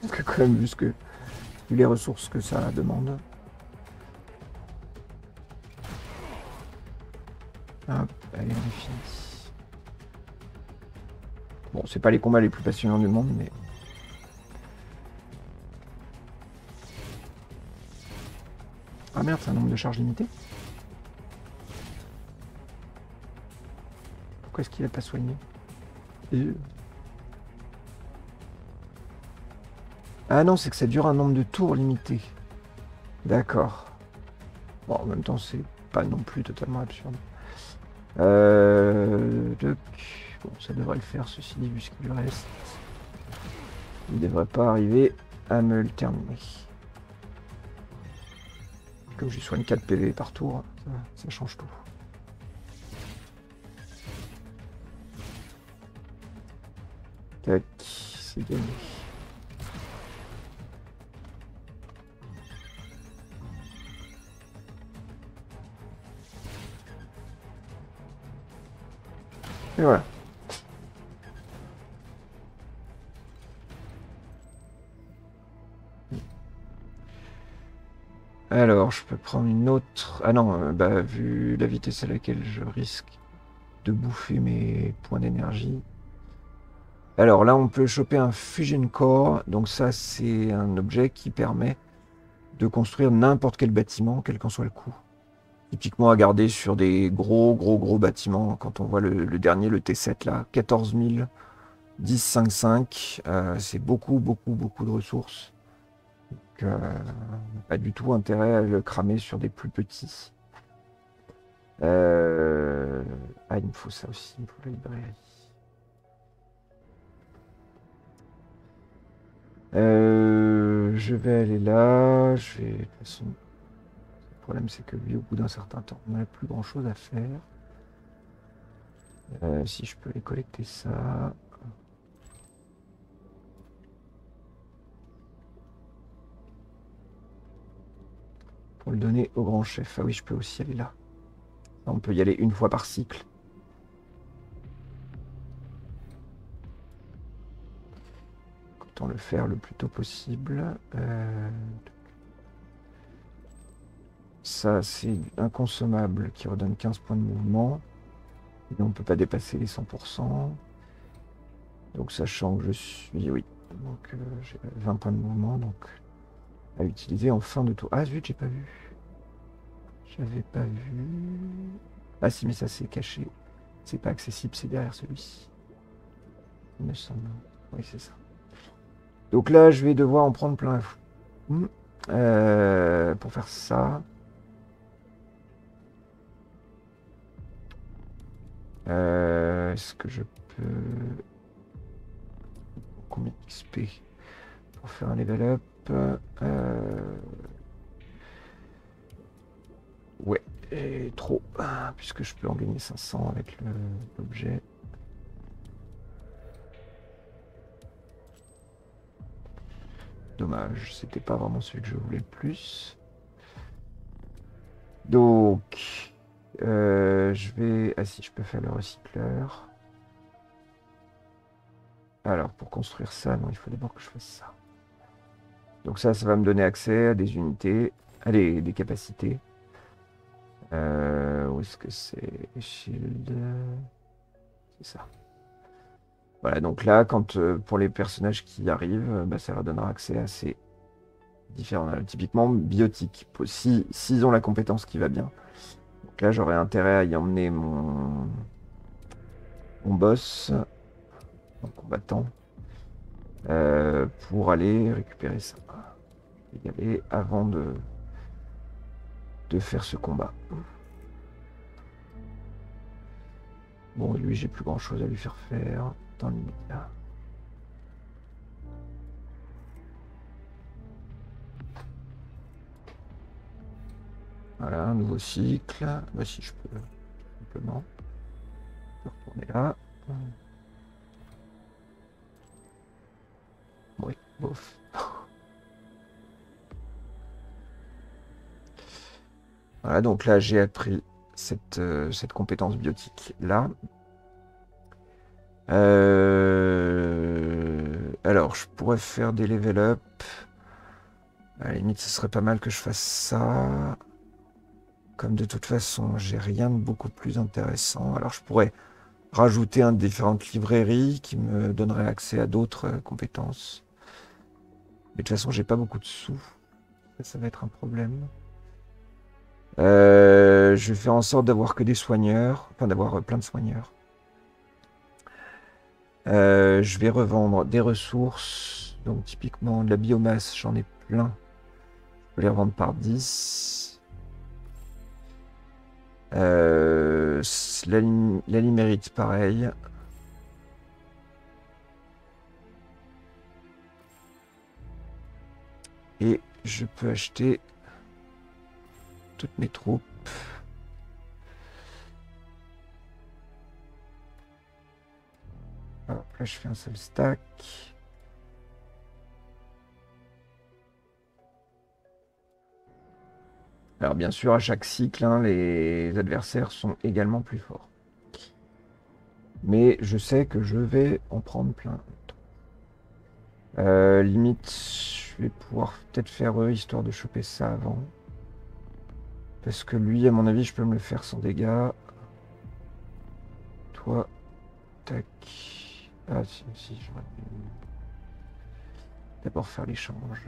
Parce que quand même, vu, que, vu les ressources que ça demande. Hop, allez, on est fini. Bon, c'est pas les combats les plus passionnants du monde, mais... Ah merde, c'est un nombre de charges limité. Pourquoi est-ce qu'il a pas soigné? Et... Ah non, c'est que ça dure un nombre de tours limité. D'accord. Bon, en même temps, c'est pas non plus totalement absurde. Euh... Donc... Bon, ça devrait le faire, ceci dit, vu ce qu'il reste. Il ne devrait pas arriver à me le terminer. Comme je soigne quatre P V par tour, ça, ça change tout. Tac, c'est gagné. Et voilà. Alors, je peux prendre une autre... Ah non, bah vu la vitesse à laquelle je risque de bouffer mes points d'énergie. Alors là, on peut choper un Fusion Core. Donc ça, c'est un objet qui permet de construire n'importe quel bâtiment, quel qu'en soit le coût. Typiquement à garder sur des gros, gros, gros bâtiments. Quand on voit le, le dernier, le T sept, là, quatorze mille, dix, cinq, cinq, euh, c'est beaucoup, beaucoup, beaucoup de ressources. Donc, euh, pas du tout intérêt à le cramer sur des plus petits. Euh... Ah, il me faut ça aussi pour la librairie. Euh, je vais aller là, je vais... De toute façon... Le problème, c'est que lui, au bout d'un certain temps, on n'a plus grand chose à faire. Euh, si je peux les collecter, ça. Pour le donner au grand chef. Ah oui, je peux aussi aller là. On peut y aller une fois par cycle. Autant le faire le plus tôt possible. Euh... Ça, c'est un consommable qui redonne quinze points de mouvement. Et on ne peut pas dépasser les cent pour cent. Donc, sachant que je suis... Oui, donc euh, j'ai vingt points de mouvement donc à utiliser en fin de tour. Ah zut, j'ai pas vu. J'avais pas vu... Ah si, mais ça, c'est caché. C'est pas accessible, c'est derrière celui-ci. Il me semble... Oui, c'est ça. Donc là, je vais devoir en prendre plein à fou. Euh, pour faire ça... Euh, Est-ce que je peux... Combien d'X P pour faire un level up? euh... Ouais, et trop. Puisque je peux en gagner cinq cents avec l'objet. Dommage, c'était pas vraiment celui que je voulais le plus. Donc... Euh, je vais... Ah si, je peux faire le recycleur. Alors, pour construire ça, non, il faut d'abord que je fasse ça. Donc ça, ça va me donner accès à des unités, à des, des capacités. Euh, où est-ce que c'est? Shield... C'est ça. Voilà, donc là, quand euh, pour les personnages qui arrivent, bah, ça leur donnera accès à ces différents... Typiquement, biotiques. Si, s'ils ont la compétence qui va bien... Donc là, j'aurais intérêt à y emmener mon, mon boss, mon combattant, euh, pour aller récupérer ça. Et y aller avant de, de faire ce combat. Bon, lui, j'ai plus grand chose à lui faire faire dans l'immédiat. Voilà, un nouveau cycle. Bah, si je peux, simplement. Je peux retourner là. Oui, bof. Voilà, donc là, j'ai appris cette, euh, cette compétence biotique là. Euh... Alors, je pourrais faire des level up. À la limite, ce serait pas mal que je fasse ça. Comme de toute façon, j'ai rien de beaucoup plus intéressant. Alors, je pourrais rajouter un de différentes librairies qui me donnerait accès à d'autres euh, compétences. Mais de toute façon, j'ai pas beaucoup de sous. Ça, ça va être un problème. Euh, je vais faire en sorte d'avoir que des soigneurs. Enfin, d'avoir euh, plein de soigneurs. Euh, je vais revendre des ressources. Donc, typiquement, de la biomasse, j'en ai plein. Je peux les revendre par dix. Euh, la, lim la limérite pareil. Et je peux acheter toutes mes troupes. Hop, là je fais un seul stack. Alors bien sûr, à chaque cycle, hein, les adversaires sont également plus forts. Mais je sais que je vais en prendre plein. Euh, limite, je vais pouvoir peut-être faire eux, histoire de choper ça avant. Parce que lui, à mon avis, je peux me le faire sans dégâts. Toi, tac. Ah si, si, j'aurais pu d'abord faire l'échange.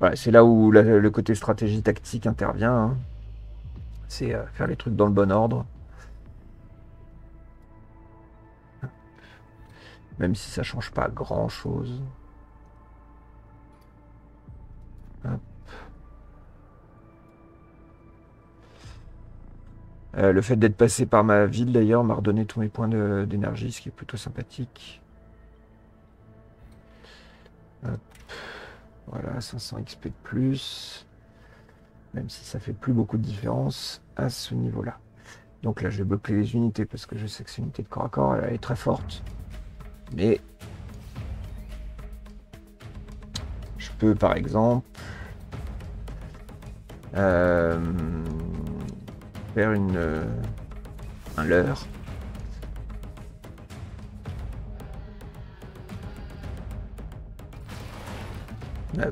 Voilà, c'est là où la, le côté stratégie tactique intervient. Hein. C'est euh, faire les trucs dans le bon ordre. Même si ça change pas grand chose. Hop. Euh, le fait d'être passé par ma ville d'ailleurs m'a redonné tous mes points d'énergie, ce qui est plutôt sympathique. Hop. Voilà, cinq cents X P de plus, même si ça fait plus beaucoup de différence à ce niveau-là. Donc là, je vais bloquer les unités parce que je sais que c'est une unité de corps à corps, elle, elle est très forte. Mais je peux, par exemple, euh, faire une, euh, un leurre.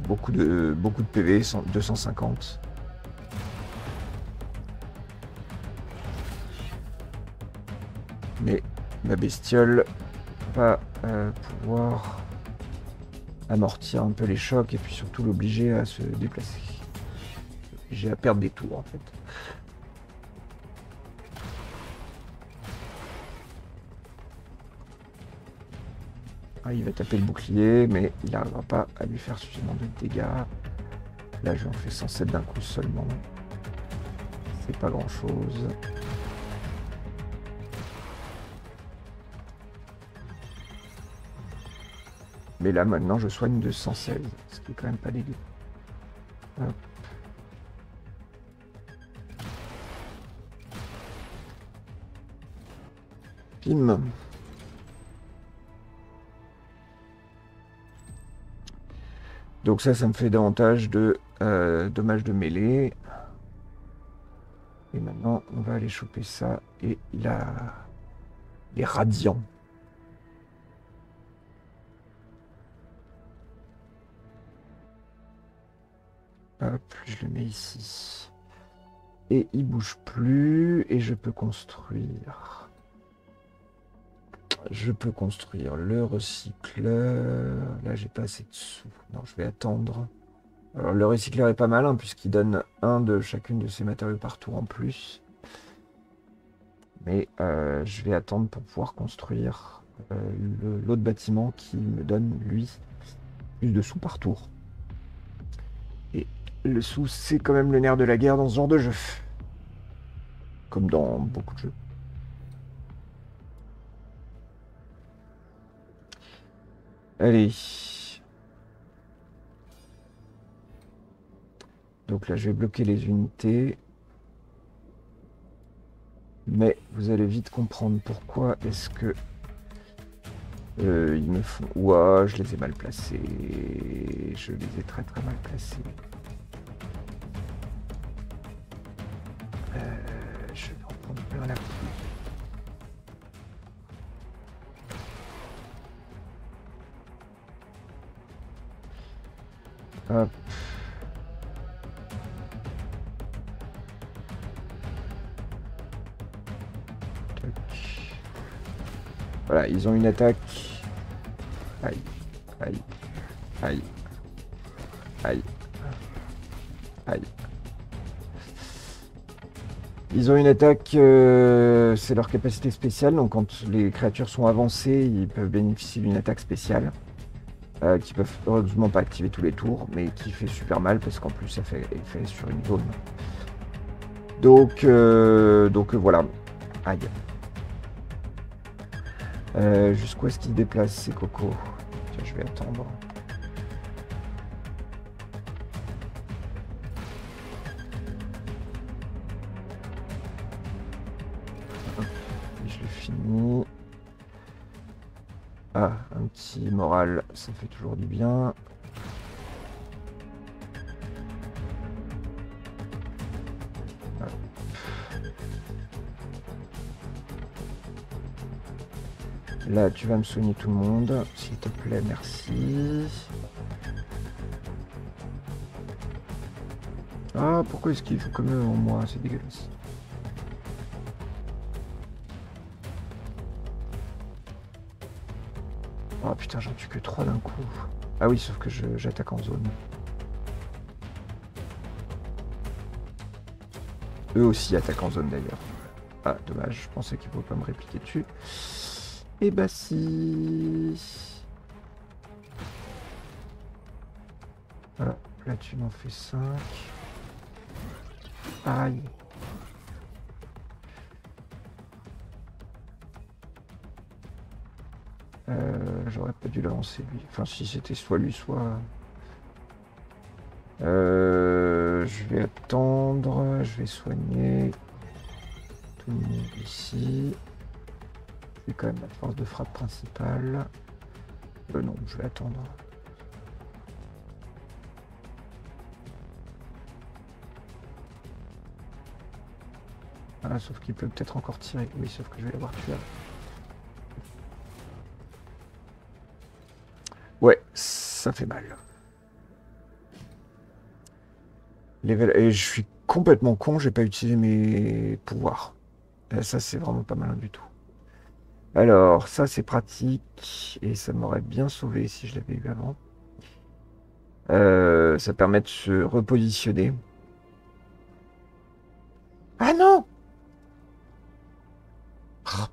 Beaucoup de, beaucoup de P V, deux cent cinquante. Mais ma bestiole va euh, pouvoir amortir un peu les chocs et puis surtout l'obliger à se déplacer. J'ai à perdre des tours en fait. Il va taper le bouclier, mais il n'arrivera pas à lui faire suffisamment de dégâts. Là, je en fais cent sept d'un coup seulement. C'est pas grand chose. Mais là, maintenant, je soigne de cent seize, ce qui est quand même pas dégueu. Hop. Pim. Donc ça, ça me fait davantage de euh, dommages de mêlée. Et maintenant, on va aller choper ça et la... les radiants. Hop, je le mets ici. Et il bouge plus et je peux construire. Je peux construire le recycleur. Là, j'ai pas assez de sous. Non, je vais attendre. Alors, le recycleur est pas mal, hein, puisqu'il donne un de chacune de ces matériaux par tour en plus. Mais euh, je vais attendre pour pouvoir construire euh, l'autre bâtiment qui me donne, lui, plus de sous par tour. Et le sou, c'est quand même le nerf de la guerre dans ce genre de jeu. Comme dans beaucoup de jeux. Allez. Donc là, je vais bloquer les unités. Mais vous allez vite comprendre pourquoi est-ce que euh, ils me font... Ouah, je les ai mal placés. Je les ai très très mal placés. Euh, je vais en prendre plein la peau. Hop. Voilà, ils ont une attaque. Aïe, aïe, aïe, aïe, aïe. Ils ont une attaque, euh, c'est leur capacité spéciale. Donc quand les créatures sont avancées, ils peuvent bénéficier d'une attaque spéciale. Euh, qui peuvent heureusement pas activer tous les tours, mais qui fait super mal parce qu'en plus ça fait effet sur une zone. Donc, euh, donc euh, voilà. Aïe. Euh, Jusqu'où est-ce qu'ils déplacent ces cocos? Tiens, je vais attendre. Et je le finis. Ah, un petit moral, ça fait toujours du bien. Hop. Là, tu vas me soigner tout le monde, s'il te plaît, merci. Ah, pourquoi est-ce qu'il faut comme eux en moi? C'est dégueulasse. Oh putain, j'en tue que trois d'un coup. Ah oui, sauf que j'attaque en zone. Eux aussi attaquent en zone d'ailleurs. Ah, dommage, je pensais qu'ils ne pouvaient pas me répliquer dessus. Et bah si. Voilà, là tu m'en fais cinq. Aïe. Euh, J'aurais pas dû l'avancer lui. Enfin, si c'était soit lui, soit... Euh, je vais attendre, je vais soigner tout le monde ici. C'est quand même la force de frappe principale. Euh, non, je vais attendre. Ah, sauf qu'il peut peut-être encore tirer. Oui, sauf que je vais l'avoir tué. Ouais, ça fait mal. Level... Et je suis complètement con, j'ai pas utilisé mes pouvoirs. Et ça, c'est vraiment pas malin du tout. Alors, ça, c'est pratique. Et ça m'aurait bien sauvé si je l'avais eu avant. Euh, ça permet de se repositionner. Ah non! Oh.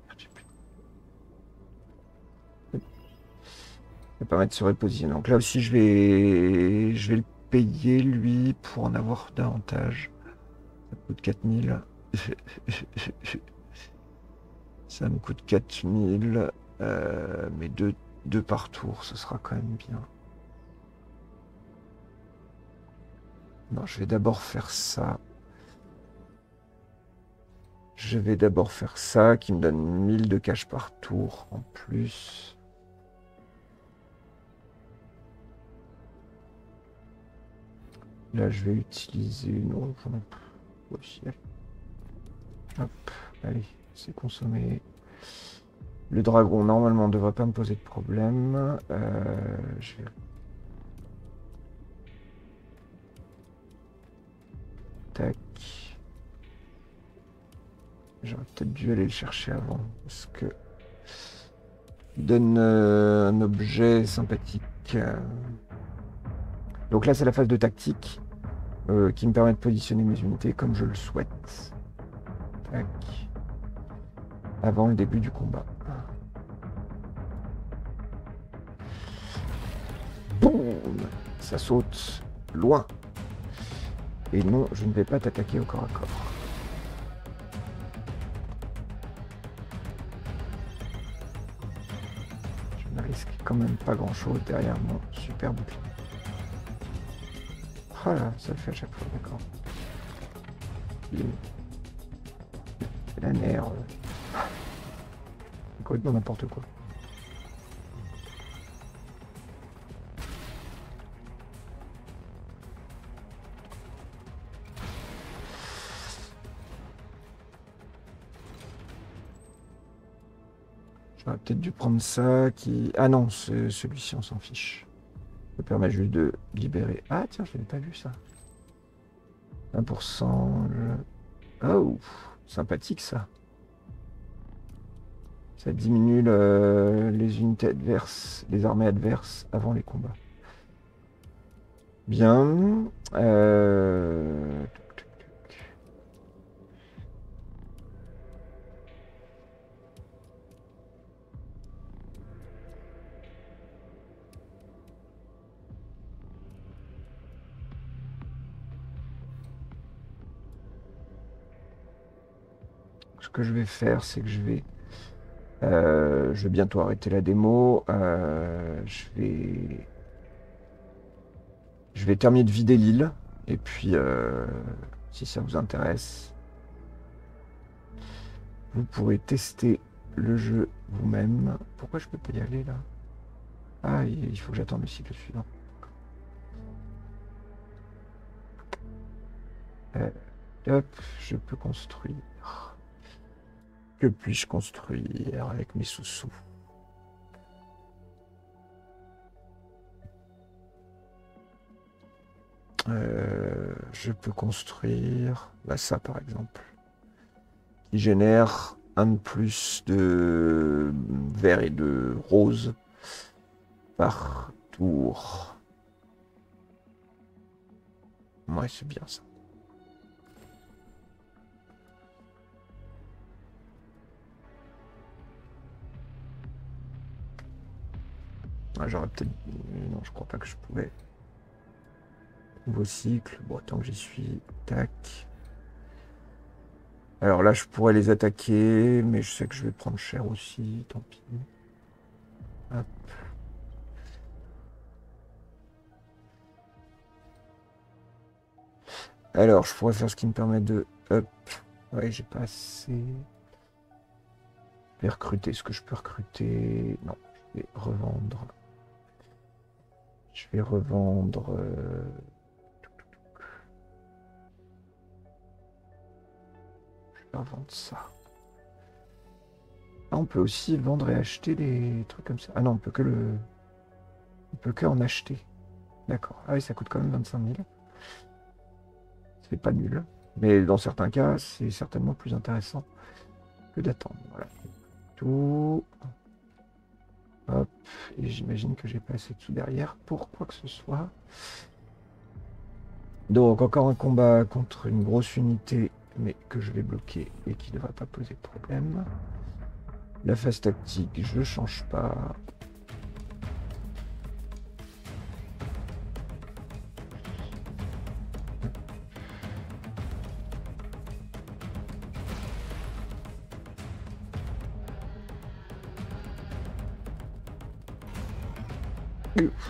Ça permet de se repositionner. Donc là aussi, je vais je vais le payer, lui, pour en avoir davantage. Ça me coûte quatre mille. Ça me coûte quatre mille. Euh, mais deux, deux par tour, ce sera quand même bien. Non, je vais d'abord faire ça. Je vais d'abord faire ça, qui me donne mille de cash par tour en plus. Là, je vais utiliser une autre. Au ciel. Hop, allez, c'est consommé. Le dragon, normalement, ne devrait pas me poser de problème. Euh, je vais... Tac. J'aurais peut-être dû aller le chercher avant. Parce que... Il donne euh, un objet sympathique. Euh... Donc là, c'est la phase de tactique euh, qui me permet de positionner mes unités comme je le souhaite. Tac. Avant le début du combat. Boum! Ça saute loin. Et non, je ne vais pas t'attaquer au corps à corps. Je ne risque quand même pas grand-chose derrière mon super bouclier. Ah là, ça le fait à chaque fois, d'accord. La nerve. C'est complètement n'importe quoi. J'aurais peut-être dû prendre ça qui... Ah non, celui-ci on s'en fiche. Ça permet juste de libérer... Ah tiens, je n'ai pas vu ça. un pour cent... Je... Oh, sympathique ça. Ça diminue le... les unités adverses, les armées adverses avant les combats. Bien. Euh... Ce que je vais faire, c'est que je vais, euh, je vais bientôt arrêter la démo. Euh, je vais, je vais terminer de vider l'île. Et puis, euh, si ça vous intéresse, vous pourrez tester le jeu vous-même. Pourquoi je peux pas y aller là? Ah, il faut que j'attende le cycle suivant. Euh, hop, je peux construire. Que puis-je construire avec mes sous-sous? euh, Je peux construire bah ça par exemple. Il génère un de plus de vert et de rose par tour. Ouais, c'est bien ça. J'aurais peut-être... Non, je crois pas que je pouvais. Nouveau cycle. Bon, tant que j'y suis. Tac. Alors là, je pourrais les attaquer, mais je sais que je vais prendre cher aussi. Tant pis. Hop. Alors, je pourrais faire ce qui me permet de... Hop. Ouais, j'ai pas assez... Je vais recruter. Est-ce que je peux recruter? Non. Je vais revendre... Je vais revendre... Euh... Je vais revendre ça. Ah, on peut aussi vendre et acheter des trucs comme ça. Ah non, on peut que le... On peut que en acheter. D'accord. Ah oui, ça coûte quand même vingt-cinq mille. C'est pas nul. Mais dans certains cas, c'est certainement plus intéressant que d'attendre. Voilà. Tout... Hop, et j'imagine que j'ai pas assez de sous derrière pour quoi que ce soit. Donc encore un combat contre une grosse unité, mais que je vais bloquer et qui ne devrait pas poser de problème. La phase tactique, je change pas.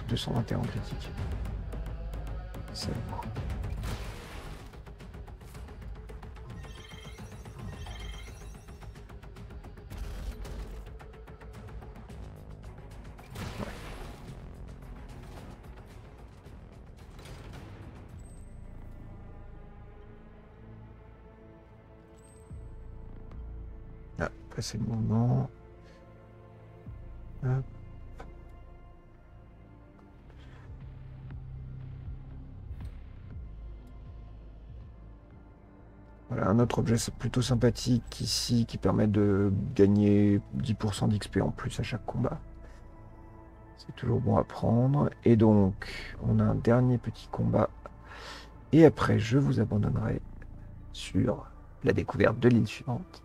deux cent vingt et un critiques. C'est bon. Ouais. Ah, passer le moment. Hop. Un autre objet plutôt sympathique ici qui permet de gagner dix pour cent d'X P en plus à chaque combat. C'est toujours bon à prendre. Et donc, on a un dernier petit combat. Et après, je vous abandonnerai sur la découverte de l'île suivante.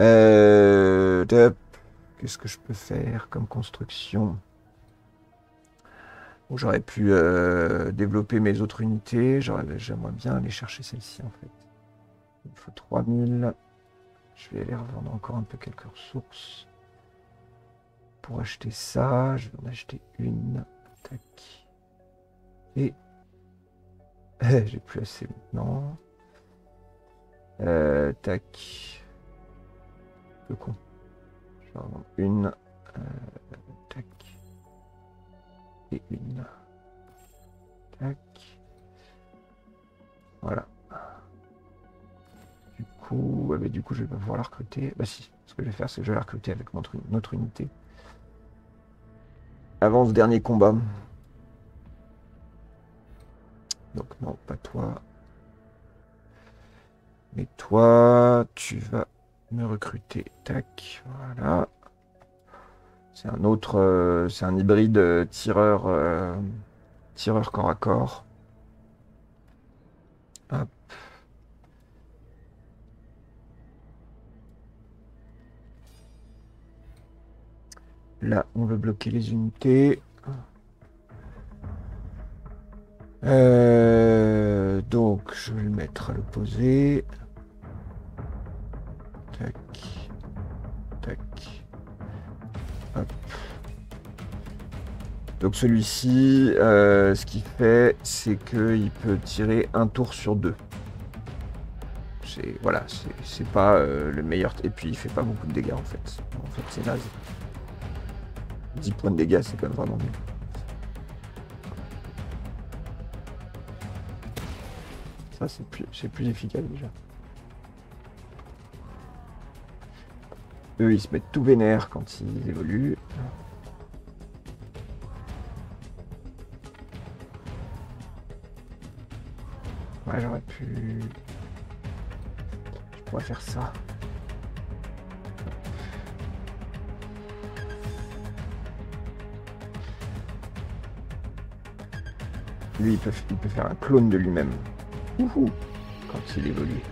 Euh, de... Qu'est-ce que je peux faire comme construction? Bon, j'aurais pu euh, développer mes autres unités. J'aimerais bien aller chercher celle-ci, en fait. Il me faut trois mille. Je vais aller revendre encore un peu quelques ressources. Pour acheter ça, je vais en acheter une. Tac. Et... j'ai plus assez maintenant. Euh, tac. Le con. Je vais en vendre une. Euh, tac. Et une. Tac. Voilà. Du coup, ah bah du coup, je vais pas pouvoir la recruter. Bah si, ce que je vais faire, c'est que je vais la recruter avec mon tru- notre unité. Avant ce dernier combat. Donc non, pas toi. Mais toi, tu vas me recruter. Tac, voilà. C'est un autre, euh, c'est un hybride euh, tireur, euh, tireur corps à corps. Hop. Là, on veut bloquer les unités. Euh, donc, je vais le mettre à l'opposé. Tac, tac, hop. Donc celui-ci, euh, ce qu'il fait, c'est qu'il peut tirer un tour sur deux. C'est voilà, c'est pas euh, le meilleur. Et puis il fait pas beaucoup de dégâts en fait. En fait, c'est naze. dix points de dégâts, c'est quand même vraiment nul. Ça, c'est plus, c'est plus efficace déjà. Eux, ils se mettent tout vénère quand ils évoluent. Ouais, j'aurais pu... je pourrais faire ça. Lui, il peut, il peut faire un clone de lui-même. Ouhou, quand il évolue.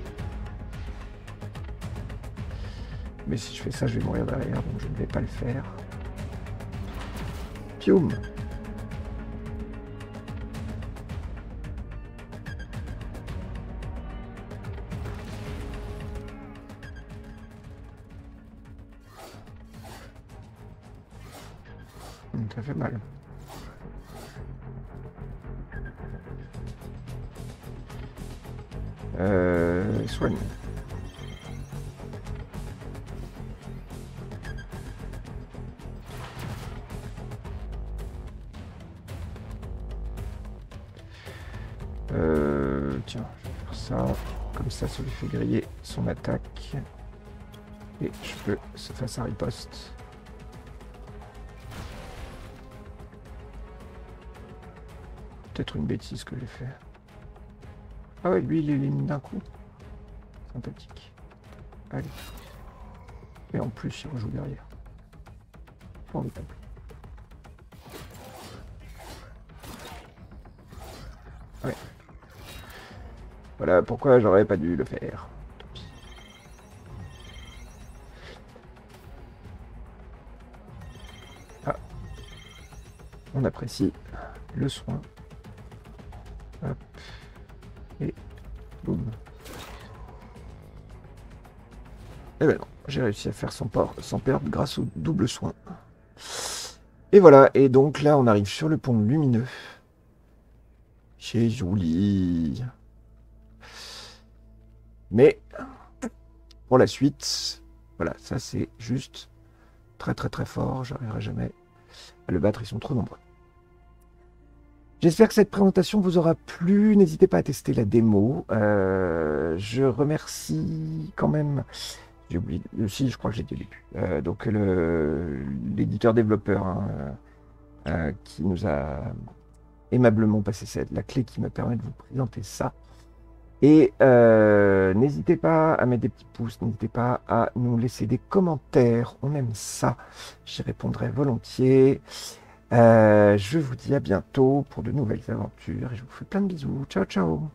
Mais si je fais ça, je vais mourir derrière, donc je ne vais pas le faire. Pium. Ça fait mal. Euh, soigne. Euh, tiens, je vais faire ça. Comme ça, ça lui fait griller son attaque. Et je peux se faire sa riposte. Peut-être une bêtise que j'ai fait. Ah ouais, lui il élimine d'un coup. Sympathique. Allez. Et en plus il rejoue derrière. Formidable. Ouais. Voilà pourquoi j'aurais pas dû le faire. Ah. On apprécie le soin. Hop. Et boum. Et ben non, j'ai réussi à faire sans, port, sans perdre grâce au double soin. Et voilà, et donc là on arrive sur le pont lumineux. C'est joli. Mais pour la suite, voilà, ça c'est juste très très très fort. J'arriverai jamais à le battre, ils sont trop nombreux. J'espère que cette présentation vous aura plu. N'hésitez pas à tester la démo. Euh, je remercie quand même... J'ai oublié... Si, je crois que j'ai dit au début. Euh, donc l'éditeur-développeur hein, euh, qui nous a aimablement passé cette, la clé qui me permet de vous présenter ça. Et euh, n'hésitez pas à mettre des petits pouces, n'hésitez pas à nous laisser des commentaires, on aime ça, j'y répondrai volontiers. Euh, je vous dis à bientôt pour de nouvelles aventures et je vous fais plein de bisous. Ciao, ciao!